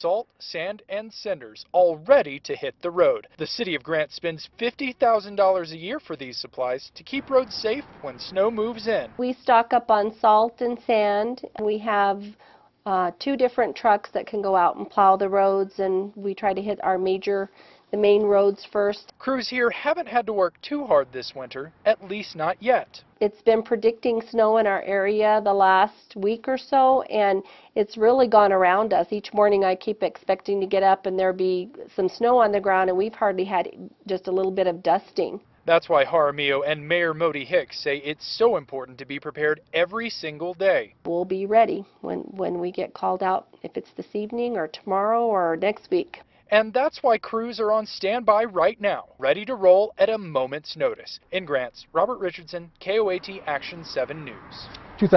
salt, sand, and cinders, all ready to hit the road. The city of Grant spends $50,000 a year for these supplies to keep roads safe when snow moves in. We stock up on salt and sand. We have two different trucks that can go out and plow the roads, and we try to hit our main roads first. Crews here haven't had to work too hard this winter, at least not yet. It's been predicting snow in our area the last week or so, and it's really gone around us. Each morning I keep expecting to get up and there be some snow on the ground, and we've hardly had just a little bit of dusting. That's why Harmio and Mayor Modi Hicks say it's so important to be prepared every single day. We'll be ready when we get called out, if it's this evening or tomorrow or next week. And that's why crews are on standby right now, ready to roll at a moment's notice. In Grants, Robert Richardson, KOAT Action 7 News.